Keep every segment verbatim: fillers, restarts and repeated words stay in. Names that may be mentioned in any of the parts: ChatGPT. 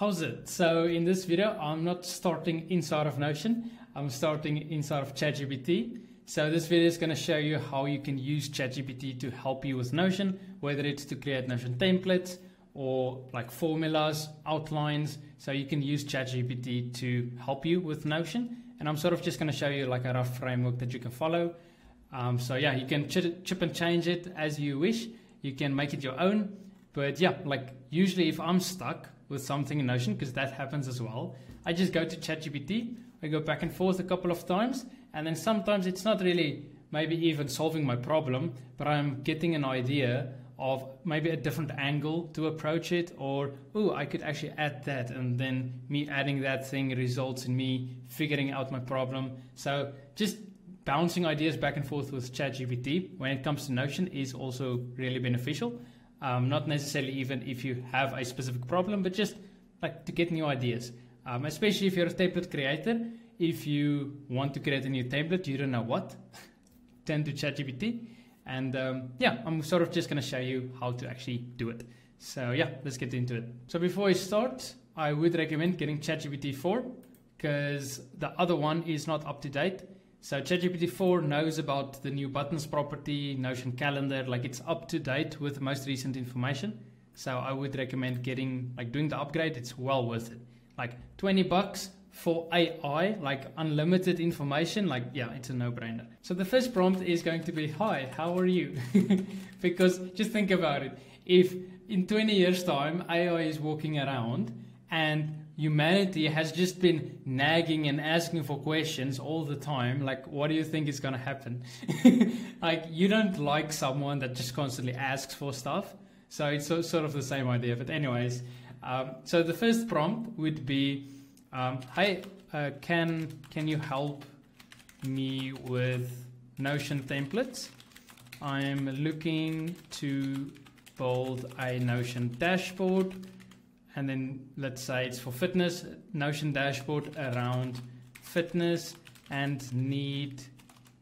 How's it? So in this video, I'm not starting inside of Notion. I'm starting inside of ChatGPT. So this video is going to show you how you can use ChatGPT to help you with Notion, whether it's to create Notion templates or like formulas, outlines. So you can use ChatGPT to help you with Notion. And I'm sort of just going to show you like a rough framework that you can follow. Um, so yeah, you can ch- chip and change it as you wish. You can make it your own. But yeah, like usually if I'm stuck with something in Notion, because that happens as well, I just go to ChatGPT, I go back and forth a couple of times, and then sometimes it's not really maybe even solving my problem, but I'm getting an idea of maybe a different angle to approach it, or, oh, I could actually add that, and then me adding that thing results in me figuring out my problem. So just bouncing ideas back and forth with ChatGPT when it comes to Notion is also really beneficial. Um, not necessarily even if you have a specific problem, but just like to get new ideas, um, especially if you're a template creator. If you want to create a new template, you don't know what, turn to ChatGPT. And um, yeah, I'm sort of just going to show you how to actually do it. So yeah, let's get into it. So before I start, I would recommend getting ChatGPT four, because the other one is not up to date. So ChatGPT four knows about the new buttons property, Notion calendar, like it's up to date with the most recent information. So I would recommend getting, like doing the upgrade. It's well worth it. Like twenty bucks for A I, like unlimited information. Like, yeah, it's a no brainer. So the first prompt is going to be, hi, how are you? Because just think about it. If in twenty years time, A I is walking around and humanity has just been nagging and asking for questions all the time, like, what do you think is going to happen? Like, you don't like someone that just constantly asks for stuff. So it's so, sort of the same idea. But anyways, um, so the first prompt would be, um, hey, uh, can, can you help me with Notion templates? I'm looking to build a Notion dashboard. And then let's say it's for fitness, Notion dashboard around fitness, and need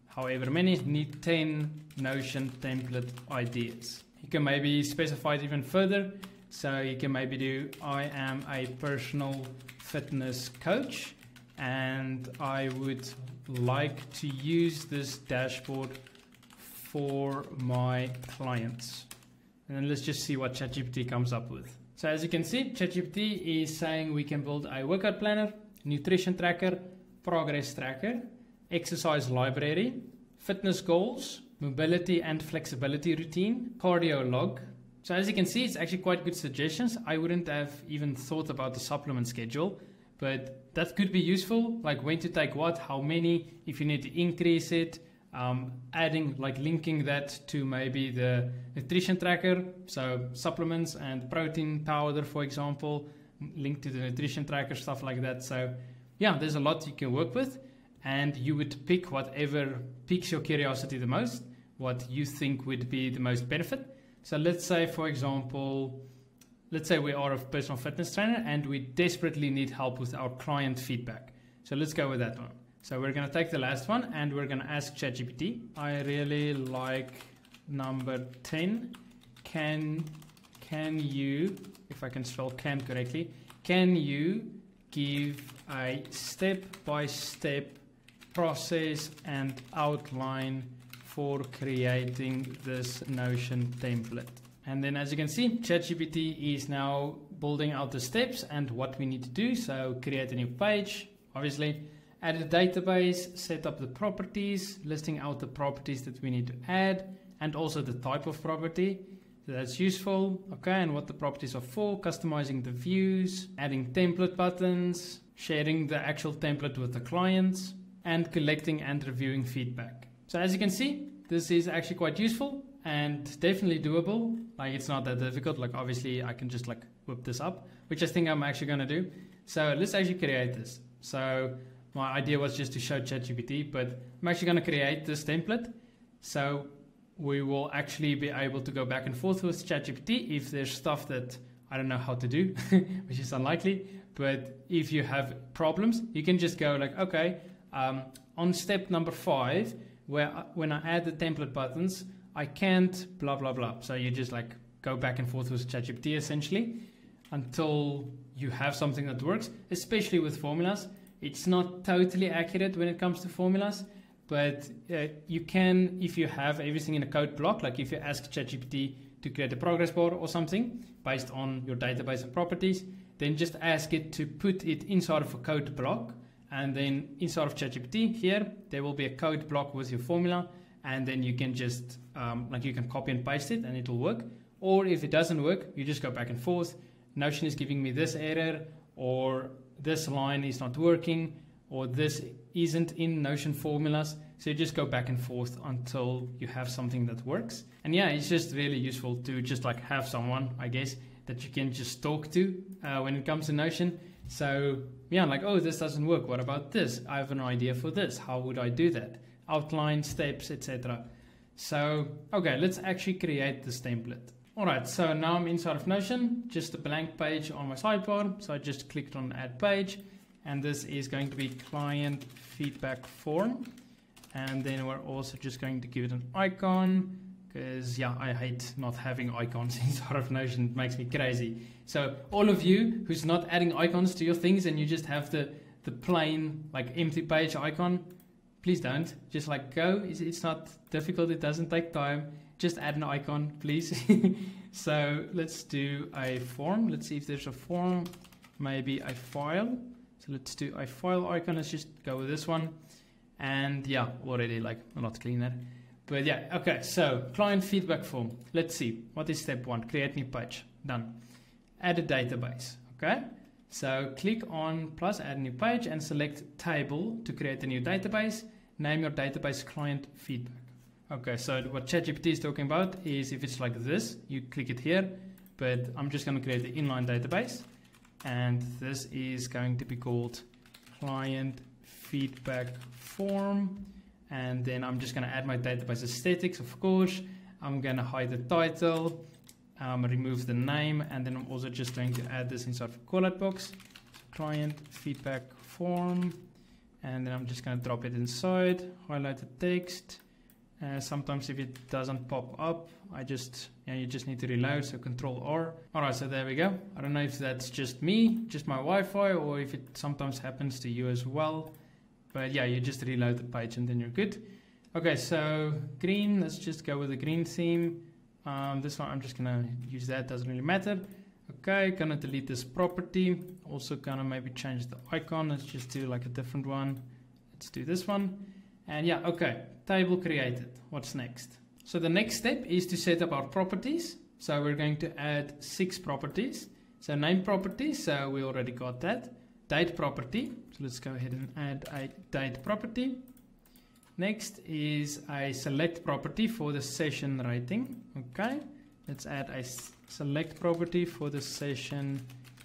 however many, need ten Notion template ideas. You can maybe specify it even further. So you can maybe do, I am a personal fitness coach, and I would like to use this dashboard for my clients. And then let's just see what ChatGPT comes up with. So as you can see, ChatGPT is saying we can build a workout planner, nutrition tracker, progress tracker, exercise library, fitness goals, mobility and flexibility routine, cardio log. So as you can see, it's actually quite good suggestions. I wouldn't have even thought about the supplement schedule, but that could be useful, like when to take what, how many, if you need to increase it. Um, adding, like linking that to maybe the nutrition tracker, so supplements and protein powder, for example, linked to the nutrition tracker, stuff like that. So yeah, there's a lot you can work with, and you would pick whatever piques your curiosity the most, what you think would be the most benefit. So let's say, for example, let's say we are a personal fitness trainer and we desperately need help with our client feedback. So let's go with that one. So we're going to take the last one and we're going to ask ChatGPT, I really like number ten. Can, can you, if I can spell can correctly, can you give a step-by-step process and outline for creating this Notion template? And then as you can see, ChatGPT is now building out the steps and what we need to do. So create a new page, obviously. Add a database, set up the properties, listing out the properties that we need to add, and also the type of property. So that's useful. Okay, and what the properties are for, customizing the views, adding template buttons, sharing the actual template with the clients, and collecting and reviewing feedback. So as you can see, this is actually quite useful and definitely doable. Like it's not that difficult. Like obviously I can just like whip this up, which I think I'm actually gonna do. So let's actually create this. So my idea was just to show ChatGPT, but I'm actually going to create this template. So we will actually be able to go back and forth with ChatGPT if there's stuff that I don't know how to do, which is unlikely. But if you have problems, you can just go like, okay, um, on step number five, where I, when I add the template buttons, I can't blah, blah, blah. So you just like go back and forth with ChatGPT essentially until you have something that works, especially with formulas. It's not totally accurate when it comes to formulas, but uh, you can, if you have everything in a code block, like if you ask ChatGPT to create a progress bar or something based on your database and properties, then just ask it to put it inside of a code block, and then inside of ChatGPT here, there will be a code block with your formula, and then you can just, um, like you can copy and paste it and it'll work. Or if it doesn't work, you just go back and forth. Notion is giving me this error, or this line is not working, or this isn't in Notion formulas. So you just go back and forth until you have something that works. And yeah, it's just really useful to just like have someone, I guess, that you can just talk to uh, when it comes to Notion. So yeah, like, oh, this doesn't work. What about this? I have an idea for this. How would I do that? Outline, steps, et cetera. So, okay, let's actually create this template. All right, so now I'm inside of Notion, just a blank page on my sidebar. So I just clicked on add page, and this is going to be client feedback form. And then we're also just going to give it an icon, because yeah, I hate not having icons inside of Notion. It makes me crazy. So all of you who's not adding icons to your things and you just have the, the plain like empty page icon, please don't. Just like go, it's, it's not difficult, it doesn't take time. Just add an icon, please. So let's do a form. Let's see if there's a form, maybe a file. So let's do a file icon. Let's just go with this one. And yeah, already like a lot cleaner. But yeah, okay, so client feedback form. Let's see, what is step one? Create new page, done. Add a database, okay? So click on plus add new page and select table to create a new database. Name your database client feedback. Okay, so what ChatGPT is talking about is if it's like this, you click it here, but I'm just gonna create the inline database. And this is going to be called client feedback form. And then I'm just going to add my database aesthetics, of course. I'm going to hide the title, um, remove the name, and then I'm also just going to add this inside of callout box, client feedback form, and then I'm just going to drop it inside, highlight the text. Uh, sometimes if it doesn't pop up, I just, yeah, you just need to reload, so control R. All right, so there we go. I don't know if that's just me, just my Wi-Fi, or if it sometimes happens to you as well. But yeah, you just reload the page and then you're good. Okay, so green, let's just go with the green theme. Um, this one, I'm just gonna use that, doesn't really matter. Okay, gonna delete this property. Also gonna maybe change the icon. Let's just do like a different one. Let's do this one. And yeah, okay, table created. What's next? So the next step is to set up our properties. So we're going to add six properties. So name property, so we already got that. Date property, so let's go ahead and add a date property. Next is a select property for the session rating. Okay, let's add a select property for the session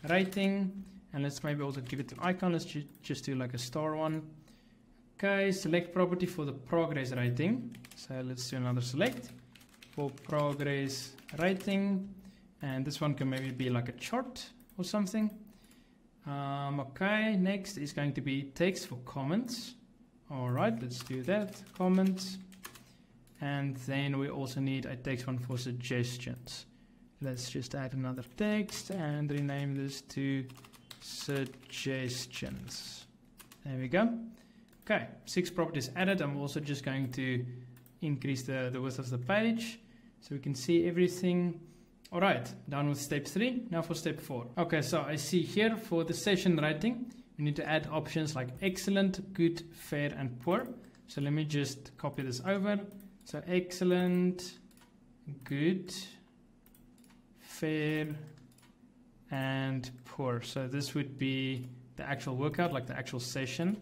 rating, and let's maybe also give it an icon. Let's ju just do like a star one. Okay, select property for the progress rating, so let's do another select for progress rating, and this one can maybe be like a chart or something. Um, okay, next is going to be text for comments. All right, let's do that, comments. And then we also need a text one for suggestions. Let's just add another text and rename this to suggestions. There we go. Okay, six properties added. I'm also just going to increase the, the width of the page so we can see everything. All right, done with step three. Now for step four. Okay, so I see here for the session rating, we need to add options like excellent, good, fair, and poor. So let me just copy this over. So excellent, good, fair, and poor. So this would be the actual workout, like the actual session.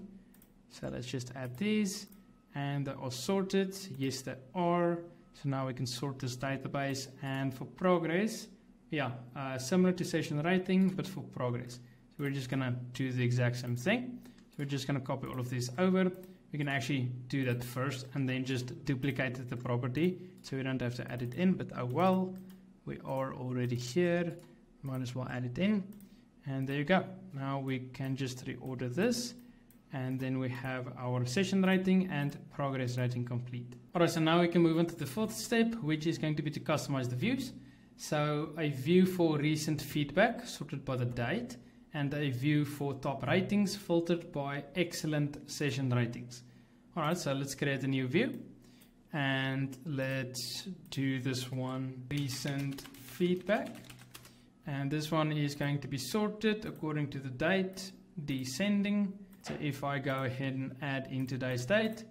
So let's just add these, and they are sorted. Yes, they are. So now we can sort this database, and for progress, yeah, uh, similar to session rating, but for progress. So we're just gonna do the exact same thing. So we're just gonna copy all of these over. We can actually do that first and then just duplicate the property. So we don't have to add it in, but oh well, we are already here. Might as well add it in. And there you go. Now we can just reorder this. And then we have our session rating and progress rating complete. All right, so now we can move on to the fourth step, which is going to be to customize the views. So a view for recent feedback sorted by the date, and a view for top ratings filtered by excellent session ratings. All right, so let's create a new view and let's do this one, recent feedback. And this one is going to be sorted according to the date, descending. So if I go ahead and add in today's date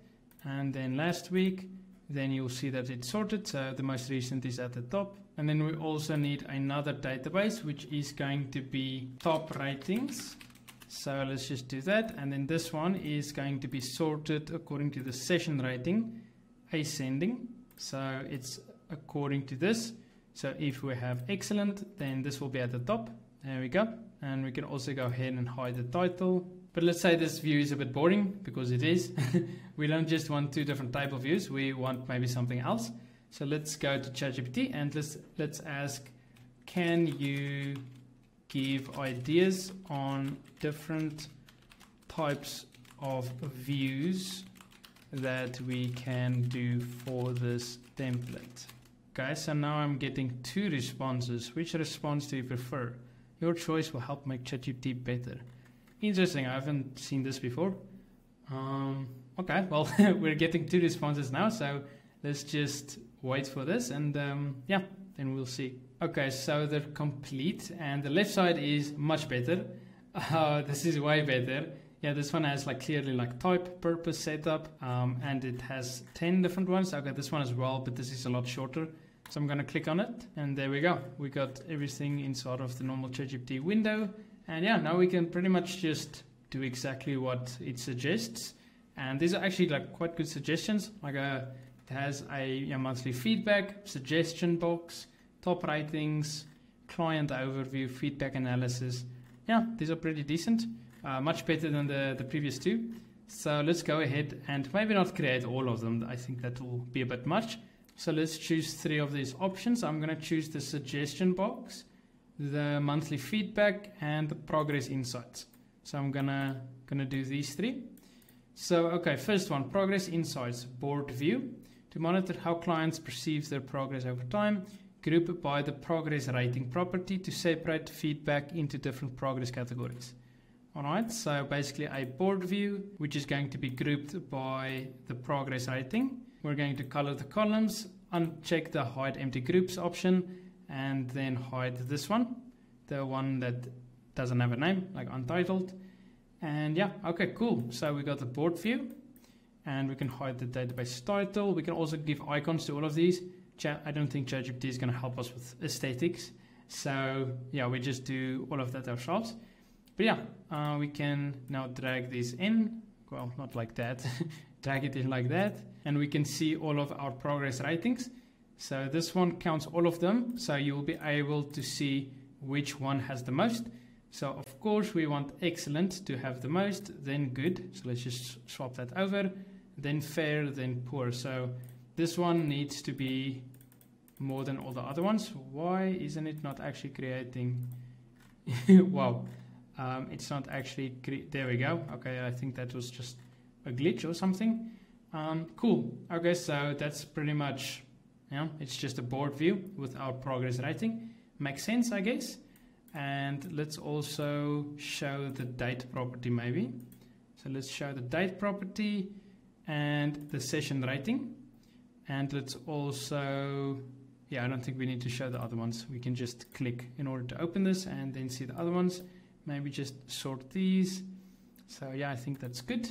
and then last week, then you'll see that it's sorted. So the most recent is at the top. And then we also need another database, which is going to be top ratings. So let's just do that. And then this one is going to be sorted according to the session rating, ascending. So it's according to this. So if we have excellent, then this will be at the top. There we go. And we can also go ahead and hide the title. But let's say this view is a bit boring, because it is. We don't just want two different table views. We want maybe something else. So let's go to ChatGPT and let's, let's ask, can you give ideas on different types of views that we can do for this template? Okay, so now I'm getting two responses. Which response do you prefer? Your choice will help make ChatGPT better. Interesting, I haven't seen this before. Um, okay, well, we're getting two responses now, so let's just wait for this and um, yeah, then we'll see. Okay, so they're complete and the left side is much better. Uh, this is way better. Yeah, this one has like clearly like type, purpose, setup, um, and it has ten different ones. I got this one as well, but this is a lot shorter. So I'm gonna click on it and there we go. We got everything inside of the normal ChatGPT window. And yeah, now we can pretty much just do exactly what it suggests. And these are actually like quite good suggestions. Like a, it has a you know, monthly feedback, suggestion box, top ratings, client overview, feedback analysis. Yeah, these are pretty decent. Uh, much better than the, the previous two. So let's go ahead and maybe not create all of them. I think that will be a bit much. So let's choose three of these options. I'm going to choose the suggestion box, the monthly feedback, and the progress insights. So I'm gonna gonna do these three. So okay, first one, progress insights board view, to monitor how clients perceive their progress over time. Group by the progress rating property to separate feedback into different progress categories. Alright, so basically a board view, which is going to be grouped by the progress rating. We're going to color the columns, uncheck the hide empty groups option, and then hide this one, the one that doesn't have a name, like untitled. And yeah, okay, cool. So we got the board view, and we can hide the database title. We can also give icons to all of these. I don't think ChatGPT is going to help us with aesthetics. So yeah, we just do all of that ourselves. But yeah, uh, we can now drag this in. Well, not like that. Drag it in like that. And we can see all of our progress ratings. So this one counts all of them. So you will be able to see which one has the most. So of course we want excellent to have the most, then good. So let's just swap that over. Then fair, then poor. So this one needs to be more than all the other ones. Why isn't it not actually creating? Wow. Um, it's not actually, there we go. Okay, I think that was just a glitch or something. Um, cool, okay, so that's pretty much, you know, it's just a board view with our progress rating. Makes sense, I guess. And let's also show the date property maybe. So let's show the date property and the session rating. And let's also, yeah, I don't think we need to show the other ones. We can just click in order to open this and then see the other ones. Maybe just sort these. So yeah, I think that's good.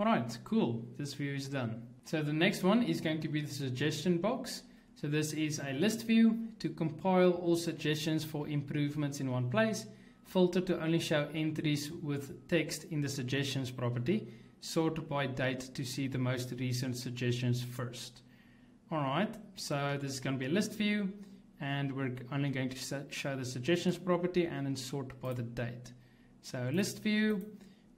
All right, cool. This view is done. So the next one is going to be the suggestion box. So this is a list view to compile all suggestions for improvements in one place. Filter to only show entries with text in the suggestions property. Sort by date to see the most recent suggestions first. All right, so this is going to be a list view. And we're only going to show the suggestions property and then sort by the date. So list view,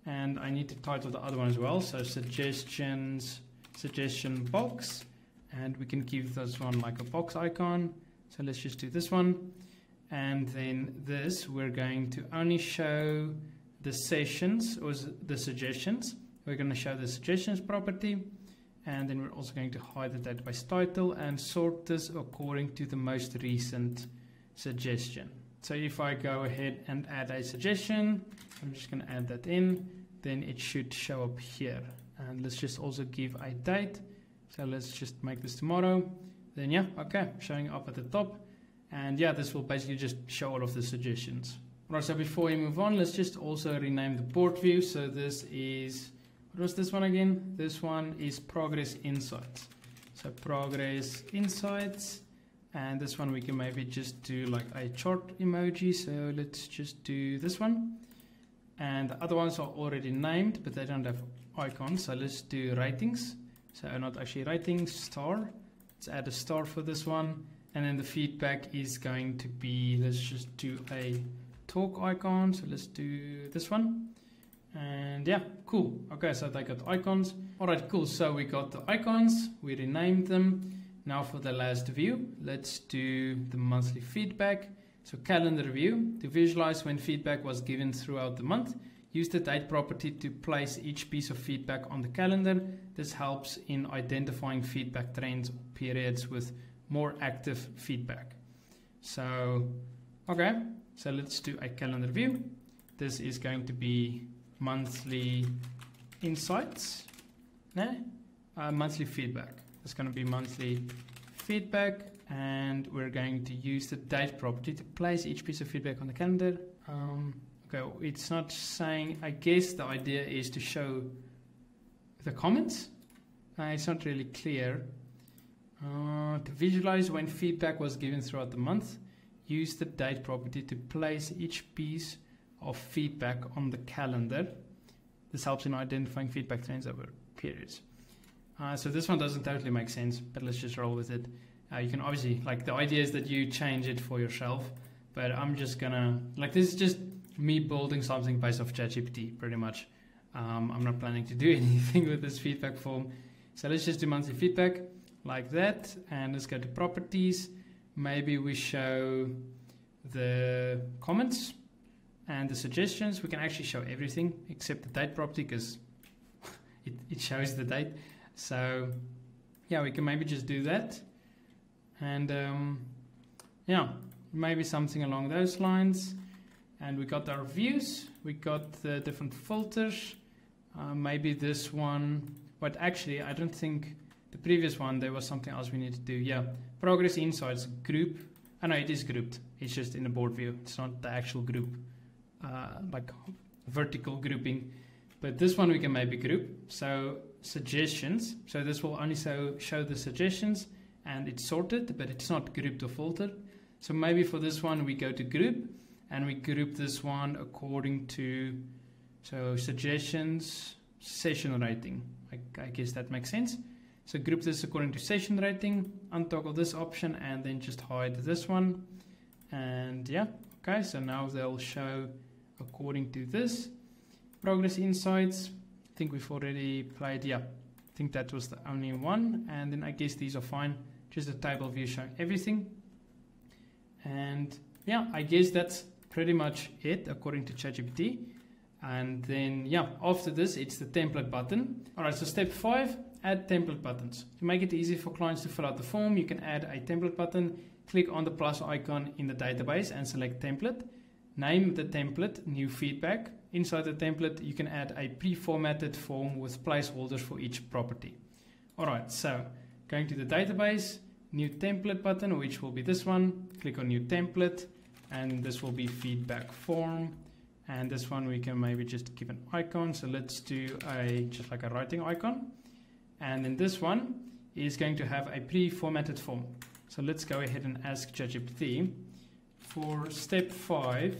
and I need to title the other one as well. So suggestions, suggestion box, and we can give this one like a box icon. So let's just do this one. And then this, we're going to only show the sessions or the suggestions. We're going to show the suggestions property. And then we're also going to hide the database title and sort this according to the most recent suggestion. So if I go ahead and add a suggestion, I'm just going to add that in, then it should show up here. And let's just also give a date. So let's just make this tomorrow. Then yeah, okay, showing up at the top. And yeah, this will basically just show all of the suggestions. All right, so before we move on, let's just also rename the board view. So this is, what was this one again? This one is Progress Insights. So Progress Insights. And this one we can maybe just do like a chart emoji. So let's just do this one. And the other ones are already named, but they don't have icons. So let's do ratings. So not actually ratings, star. Let's add a star for this one. And then the feedback is going to be, let's just do a talk icon. So let's do this one. And yeah, cool. Okay, so they got icons. All right, cool. So we got the icons, we renamed them. Now for the last view, let's do the monthly feedback. So calendar view, to visualize when feedback was given throughout the month, use the date property to place each piece of feedback on the calendar. This helps in identifying feedback trends or periods with more active feedback. So, okay, so let's do a calendar view. This is going to be monthly insights, no? uh, monthly feedback. It's going to be monthly feedback, and we're going to use the date property to place each piece of feedback on the calendar. Um, okay, it's not saying, I guess the idea is to show the comments. Uh, it's not really clear. Uh, to visualize when feedback was given throughout the month, use the date property to place each piece of feedback on the calendar. This helps in identifying feedback trends over periods. Uh, so this one doesn't totally make sense, but let's just roll with it. Uh, you can obviously, like, the idea is that you change it for yourself, but I'm just gonna, like, this is just me building something based off ChatGPT, pretty much. Um, I'm not planning to do anything with this feedback form. So let's just do monthly feedback like that, and let's go to properties. Maybe we show the comments and the suggestions. We can actually show everything except the date property, because it, it shows the date. So yeah, we can maybe just do that, and um, yeah, maybe something along those lines. And we got our views, we got the different filters. Uh, maybe this one, but actually I don't think the previous one, there was something else we need to do. Yeah, Progress Insights group. I know it is grouped, it's just in the board view, it's not the actual group, uh, like vertical grouping. But this one we can maybe group. So suggestions, so this will only so show the suggestions, and it's sorted, but it's not grouped or filtered. So maybe for this one we go to group, and we group this one according to, so suggestions, session rating. I, I guess that makes sense. So group this according to session rating, untoggle this option, and then just hide this one. And yeah, okay, so now they'll show according to this. Progress Insights, I think we've already played, yeah, I think that was the only one. And then I guess these are fine, just a table view showing everything. And yeah, I guess that's pretty much it according to ChatGPT. And then yeah, after this, it's the template button. All right, so step five, add template buttons. To make it easy for clients to fill out the form, you can add a template button. Click on the plus icon in the database and select template. Name the template, new feedback. Inside the template, you can add a pre-formatted form with placeholders for each property. All right, so going to the database, new template button, which will be this one. Click on new template, and this will be feedback form. And this one we can maybe just give an icon. So let's do a, just like a writing icon. And then this one is going to have a pre-formatted form. So let's go ahead and ask ChatGPT. For step five,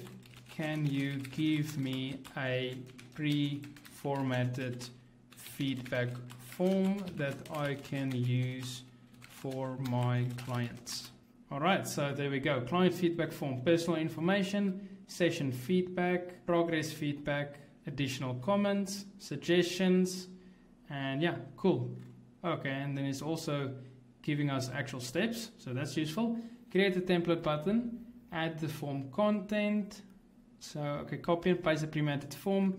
can you give me a pre-formatted feedback form that I can use for my clients? All right, so there we go. Client feedback form, personal information, session feedback, progress feedback, additional comments, suggestions, and yeah, cool. Okay, and then it's also giving us actual steps, so that's useful. Create a template button. Add the form content. So, okay, copy and paste the pre-formatted form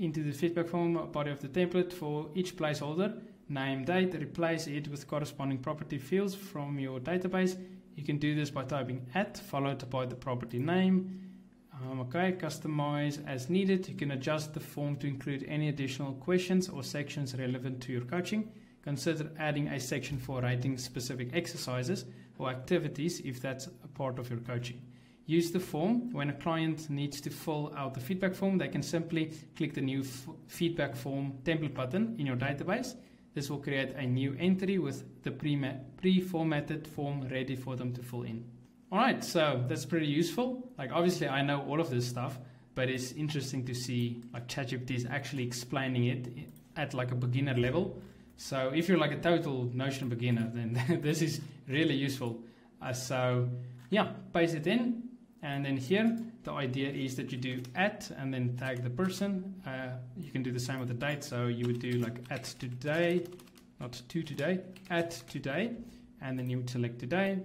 into the feedback form, body of the template. For each placeholder, name date, replace it with corresponding property fields from your database. You can do this by typing at followed by the property name. Um, okay, customize as needed. You can adjust the form to include any additional questions or sections relevant to your coaching. Consider adding a section for rating specific exercises or activities if that's a part of your coaching. Use the form. When a client needs to fill out the feedback form, they can simply click the new feedback form template button in your database. This will create a new entry with the pre-formatted form ready for them to fill in. All right, so that's pretty useful. Like obviously I know all of this stuff, but it's interesting to see like ChatGPT is actually explaining it at like a beginner level. So if you're like a total Notion beginner, then this is really useful. Uh, so yeah, paste it in. And then here, the idea is that you do at and then tag the person. Uh, you can do the same with the date. So you would do like at today, not to today, at today. And then you would select today.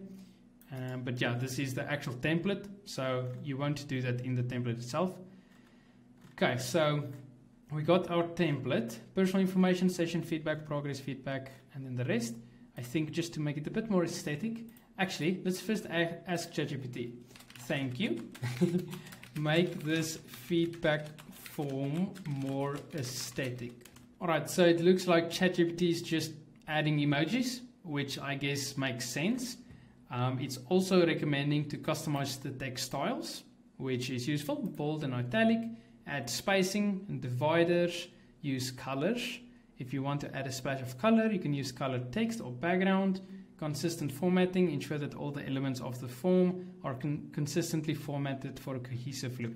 Um, but yeah, this is the actual template. So you won't do that in the template itself. Okay, so we got our template, personal information, session feedback, progress feedback, and then the rest. I think just to make it a bit more aesthetic, actually, let's first ask ChatGPT. Thank you. Make this feedback form more aesthetic. All right, so it looks like ChatGPT is just adding emojis, which I guess makes sense. Um, it's also recommending to customize the text styles, which is useful, bold and italic. Add spacing and dividers, use colors. If you want to add a splash of color, you can use colored text or background. Consistent formatting, ensure that all the elements of the form are con consistently formatted for a cohesive look.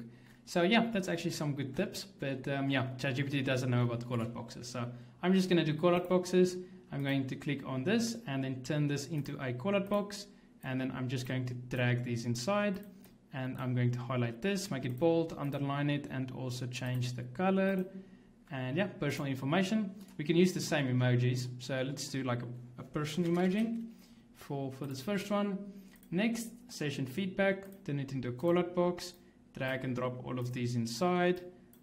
So yeah, that's actually some good tips, but um, yeah, ChatGPT doesn't know about callout boxes. So I'm just gonna do callout boxes. I'm going to click on this and then turn this into a callout box. And then I'm just going to drag these inside. And I'm going to highlight this, make it bold, underline it, and also change the color. And yeah, personal information. We can use the same emojis. So let's do like a, a person emoji for, for this first one. Next, session feedback, turn it into a callout box, drag and drop all of these inside,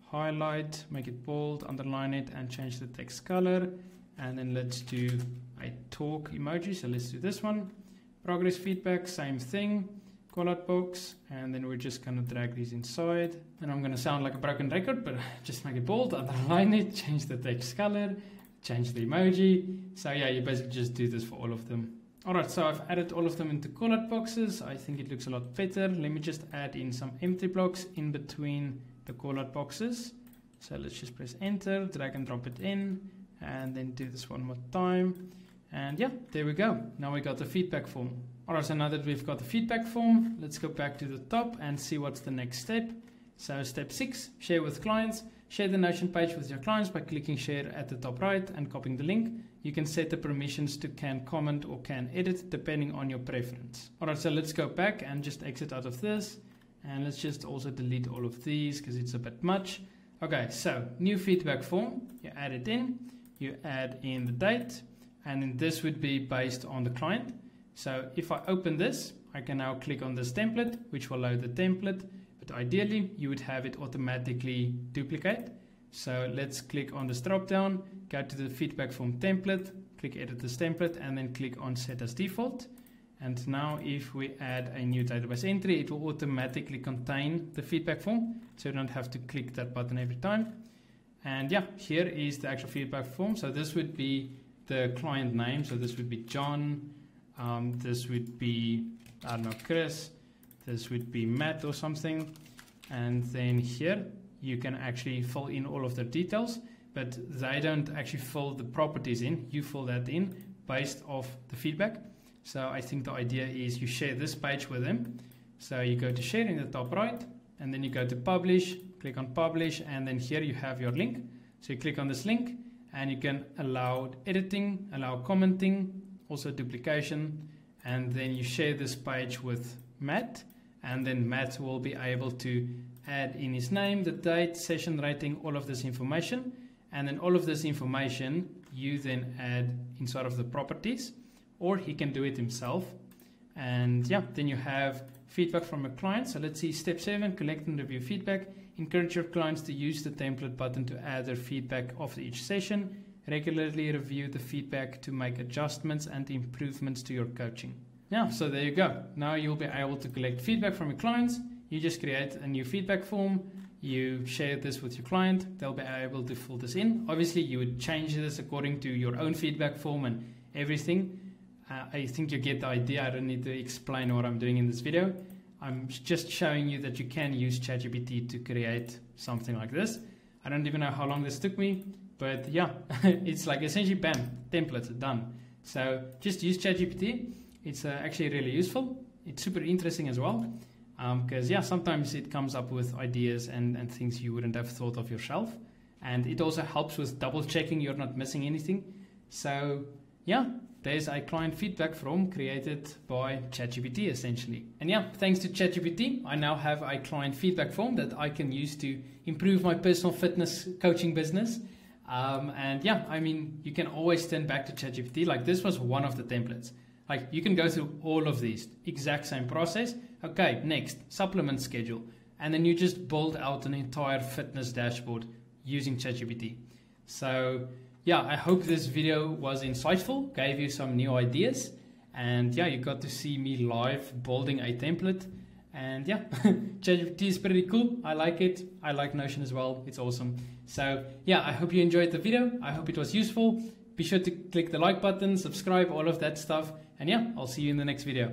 highlight, make it bold, underline it, and change the text color. And then let's do a talk emoji. So let's do this one. Progress feedback, same thing. Callout box, and then we're just gonna drag these inside. And I'm gonna sound like a broken record, but just make it bold, underline it, change the text color, change the emoji. So yeah, you basically just do this for all of them. All right, so I've added all of them into callout boxes. I think it looks a lot better. Let me just add in some empty blocks in between the callout boxes. So let's just press enter, drag and drop it in, and then do this one more time. And yeah, there we go. Now we got the feedback form. All right, so now that we've got the feedback form, let's go back to the top and see what's the next step. So step six, share with clients. Share the Notion page with your clients by clicking share at the top right and copying the link. You can set the permissions to can comment or can edit depending on your preference. All right, so let's go back and just exit out of this. And let's just also delete all of these because it's a bit much. Okay, so new feedback form, you add it in, you add in the date, and then this would be based on the client. So if I open this, I can now click on this template, which will load the template, but ideally you would have it automatically duplicate. So let's click on this dropdown, go to the feedback form template, click edit this template, and then click on set as default. And now if we add a new database entry, it will automatically contain the feedback form. So you don't have to click that button every time. And yeah, here is the actual feedback form. So this would be the client name. So this would be John. Um, this would be, I don't know, Chris, this would be Matt or something. And then here, you can actually fill in all of the details, but they don't actually fill the properties in. You fill that in based off the feedback. So I think the idea is you share this page with them. So you go to share in the top right, and then you go to publish, click on publish, and then here you have your link. So you click on this link and you can allow editing, allow commenting, also duplication, and then you share this page with Matt, and then Matt will be able to add in his name, the date, session rating, all of this information, and then all of this information you then add inside of the properties, or he can do it himself. And yeah, then you have feedback from a client. So let's see, step seven, collect and review feedback. Encourage your clients to use the template button to add their feedback after each session. Regularly review the feedback to make adjustments and improvements to your coaching. Yeah, so there you go. Now you'll be able to collect feedback from your clients. You just create a new feedback form. You share this with your client. They'll be able to fill this in. Obviously, you would change this according to your own feedback form and everything. Uh, I think you get the idea. I don't need to explain what I'm doing in this video. I'm just showing you that you can use ChatGPT to create something like this. I don't even know how long this took me, but yeah, it's like essentially bam, templates, done. So just use ChatGPT. It's uh, actually really useful. It's super interesting as well. Because um, yeah, sometimes it comes up with ideas and, and things you wouldn't have thought of yourself. And it also helps with double checking you're not missing anything. So yeah, there's a client feedback form created by ChatGPT essentially. And yeah, thanks to ChatGPT, I now have a client feedback form that I can use to improve my personal fitness coaching business. Um, and yeah, I mean, you can always turn back to ChatGPT. Like this was one of the templates. Like you can go through all of these, exact same process. Okay, next, supplement schedule. And then you just build out an entire fitness dashboard using ChatGPT. So yeah, I hope this video was insightful, gave you some new ideas. And yeah, you got to see me live building a template. And yeah, ChatGPT is pretty cool. I like it. I like Notion as well. It's awesome. So yeah, I hope you enjoyed the video. I hope it was useful. Be sure to click the like button, subscribe, all of that stuff. And yeah, I'll see you in the next video.